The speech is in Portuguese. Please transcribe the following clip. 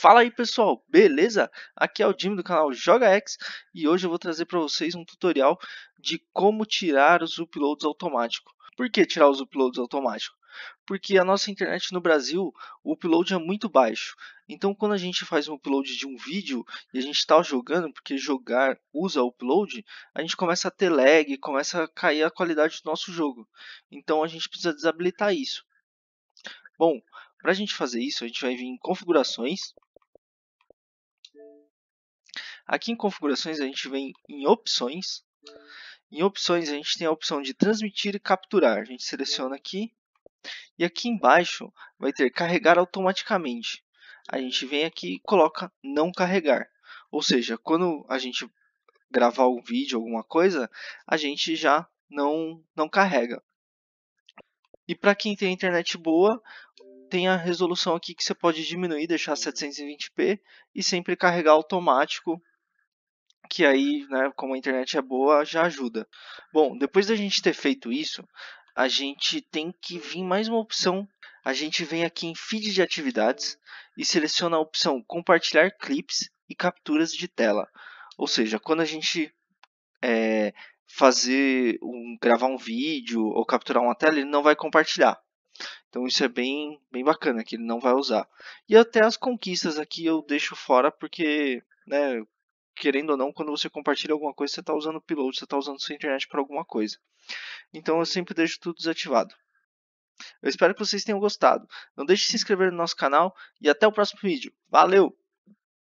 Fala aí pessoal, beleza? Aqui é o Jimmy do canal JogaX e hoje eu vou trazer para vocês um tutorial de como tirar os uploads automáticos. Por que tirar os uploads automáticos? Porque a nossa internet no Brasil, o upload é muito baixo. Então quando a gente faz um upload de um vídeo e a gente está jogando, porque jogar usa upload, a gente começa a ter lag, começa a cair a qualidade do nosso jogo. Então a gente precisa desabilitar isso. Bom, para a gente fazer isso, a gente vai vir em configurações. Aqui em configurações a gente vem em opções. Em opções a gente tem a opção de transmitir e capturar. A gente seleciona aqui. E aqui embaixo vai ter carregar automaticamente. A gente vem aqui e coloca não carregar. Ou seja, quando a gente gravar um vídeo, alguma coisa, a gente já não carrega. E para quem tem internet boa, tem a resolução aqui que você pode diminuir, deixar 720p e sempre carregar automático, que aí, né, como a internet é boa, já ajuda. Bom, depois da gente ter feito isso, a gente tem que vir mais uma opção. A gente vem aqui em feed de atividades e seleciona a opção compartilhar clipes e capturas de tela. Ou seja, quando a gente gravar um vídeo ou capturar uma tela, ele não vai compartilhar. Então isso é bem bacana, que ele não vai usar. E até as conquistas aqui eu deixo fora, porque, né, querendo ou não, quando você compartilha alguma coisa, você está usando o piloto, você está usando sua internet para alguma coisa. Então eu sempre deixo tudo desativado. Eu espero que vocês tenham gostado. Não deixe de se inscrever no nosso canal e até o próximo vídeo. Valeu!